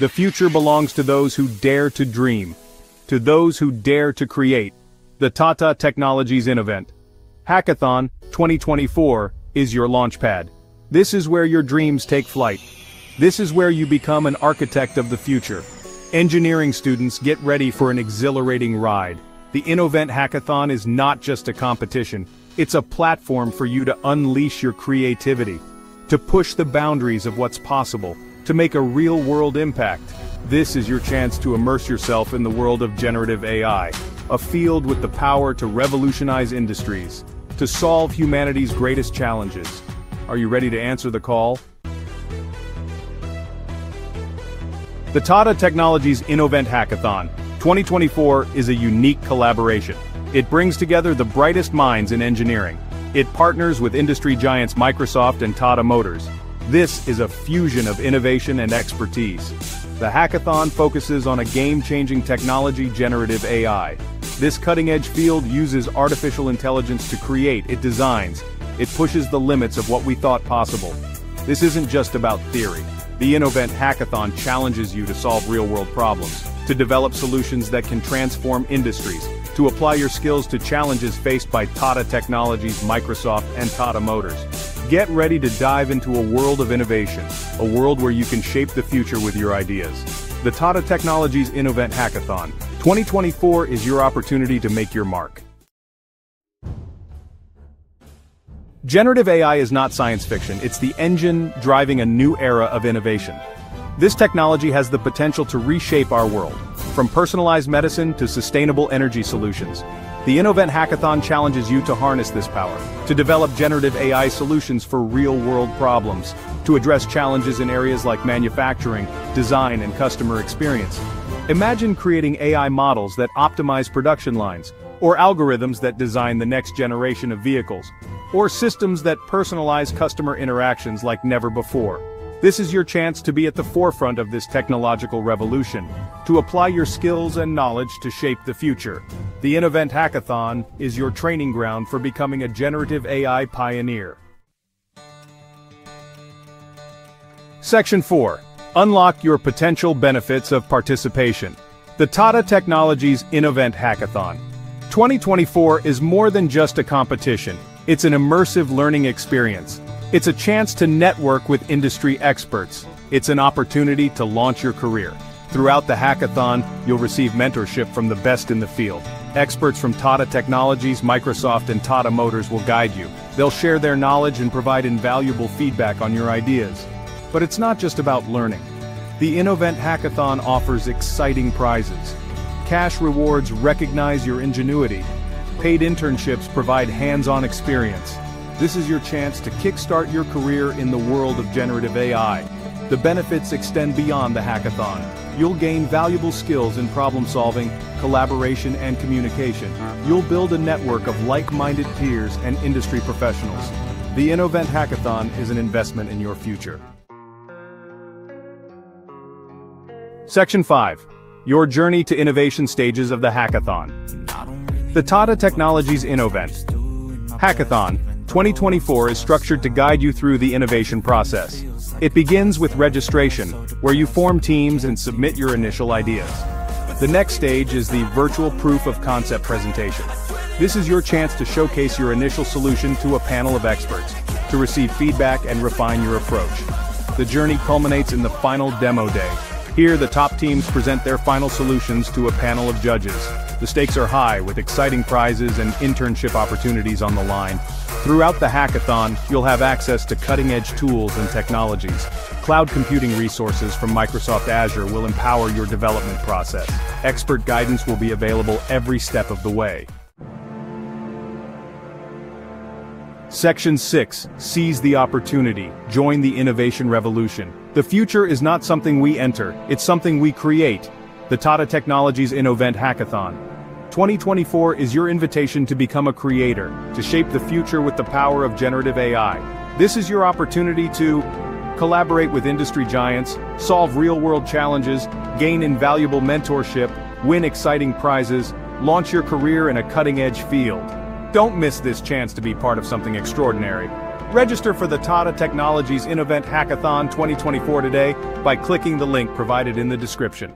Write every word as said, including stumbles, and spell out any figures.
The future belongs to those who dare to dream, to those who dare to create. The Tata Technologies Innovent Hackathon twenty twenty-four is your launchpad. This is where your dreams take flight. This is where you become an architect of the future. Engineering students, get ready for an exhilarating ride. The Innovent Hackathon is not just a competition, it's a platform for you to unleash your creativity, to push the boundaries of what's possible, to make a real-world impact. This is your chance to immerse yourself in the world of generative A I, a field with the power to revolutionize industries, to solve humanity's greatest challenges. Are you ready to answer the call? The Tata Technologies Innovent Hackathon twenty twenty-four is a unique collaboration. It brings together the brightest minds in engineering. It partners with industry giants Microsoft and Tata Motors. This is a fusion of innovation and expertise. The hackathon focuses on a game-changing technology, generative A I. This cutting-edge field uses artificial intelligence to create, it designs, it pushes the limits of what we thought possible. This isn't just about theory. The Innovent Hackathon challenges you to solve real-world problems, to develop solutions that can transform industries, to apply your skills to challenges faced by Tata Technologies, Microsoft, and Tata Motors. Get ready to dive into a world of innovation, a world where you can shape the future with your ideas. The Tata Technologies Innovent Hackathon twenty twenty-four is your opportunity to make your mark. Generative A I is not science fiction, it's the engine driving a new era of innovation. This technology has the potential to reshape our world, from personalized medicine to sustainable energy solutions. The Innovent Hackathon challenges you to harness this power, to develop generative A I solutions for real-world problems, to address challenges in areas like manufacturing, design, and customer experience. Imagine creating A I models that optimize production lines, or algorithms that design the next generation of vehicles, or systems that personalize customer interactions like never before. This is your chance to be at the forefront of this technological revolution, to apply your skills and knowledge to shape the future. The Innovent Hackathon is your training ground for becoming a generative A I pioneer. Section four. Unlock your potential benefits of participation. The Tata Technologies Innovent Hackathon twenty twenty-four is more than just a competition, it's an immersive learning experience. It's a chance to network with industry experts. It's an opportunity to launch your career. Throughout the hackathon, you'll receive mentorship from the best in the field. Experts from Tata Technologies, Microsoft, and Tata Motors will guide you. They'll share their knowledge and provide invaluable feedback on your ideas. But it's not just about learning. The Innovent Hackathon offers exciting prizes. Cash rewards recognize your ingenuity. Paid internships provide hands-on experience. This is your chance to kickstart your career in the world of generative A I. The benefits extend beyond the hackathon. You'll gain valuable skills in problem solving, collaboration, and communication. You'll build a network of like-minded peers and industry professionals. The Innovent Hackathon is an investment in your future. Section five. Your journey to innovation stages of the hackathon. The Tata Technologies Innovent Hackathon twenty twenty-four is structured to guide you through the innovation process. It begins with registration, where you form teams and submit your initial ideas. The next stage is the virtual proof of concept presentation. This is your chance to showcase your initial solution to a panel of experts, to receive feedback and refine your approach. The journey culminates in the final demo day. Here, the top teams present their final solutions to a panel of judges. The stakes are high, with exciting prizes and internship opportunities on the line. Throughout the hackathon, you'll have access to cutting-edge tools and technologies. Cloud computing resources from Microsoft Azure will empower your development process. Expert guidance will be available every step of the way. Section six. Seize the opportunity. Join the innovation revolution. The future is not something we enter, it's something we create. The Tata Technologies Innovent Hackathon twenty twenty-four is your invitation to become a creator, to shape the future with the power of generative A I. This is your opportunity to collaborate with industry giants, solve real-world challenges, gain invaluable mentorship, win exciting prizes, launch your career in a cutting-edge field. Don't miss this chance to be part of something extraordinary. Register for the Tata Technologies Innovent Hackathon twenty twenty-four today by clicking the link provided in the description.